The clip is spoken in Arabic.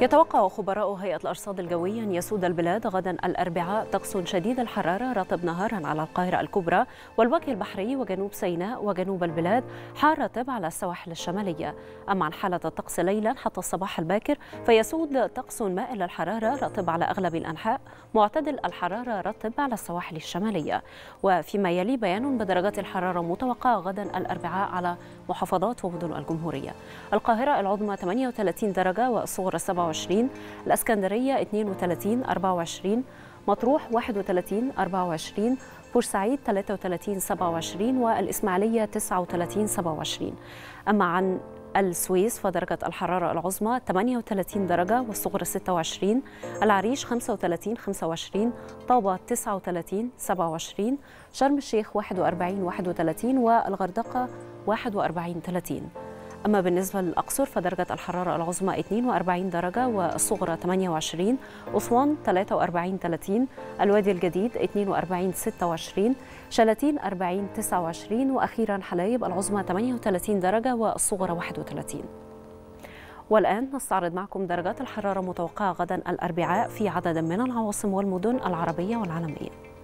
يتوقع خبراء هيئة الأرصاد الجوية أن يسود البلاد غدا الأربعاء طقس شديد الحرارة رطب نهارا على القاهرة الكبرى والوجه البحري وجنوب سيناء وجنوب البلاد، حار رطب على السواحل الشمالية. أما عن حالة الطقس ليلا حتى الصباح الباكر فيسود طقس مائل الحرارة رطب على أغلب الأنحاء، معتدل الحرارة رطب على السواحل الشمالية. وفيما يلي بيان بدرجات الحرارة المتوقعة غدا الأربعاء على محافظات ومدن الجمهورية: القاهرة العظمى 38 درجة والصغرى 27، الإسكندرية 32 24، مطروح 31 24، بورسعيد 33 27، والإسماعيلية 39 27. أما عن السويس فدرجة الحرارة العظمى 38 درجة والصغرى 26، العريش 35 25، طابة 39 27، شرم الشيخ 41 31، والغردقة 41 30. أما بالنسبة للأقصر فدرجة الحرارة العظمى 42 درجة والصغرى 28، أسوان 43 30، الوادي الجديد 42 26، شلاتين 40 29، وأخيرا حلايب العظمى 38 درجة والصغرى 31. والآن نستعرض معكم درجات الحرارة المتوقعة غدا الأربعاء في عدد من العواصم والمدن العربية والعالمية.